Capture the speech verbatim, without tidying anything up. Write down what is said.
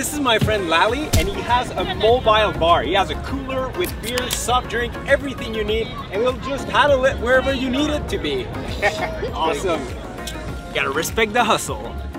This is my friend Lali, and he has a mobile bar. He has a cooler with beer, soft drink, everything you need, and we'll just handle it wherever you need it to be. Awesome. You gotta respect the hustle.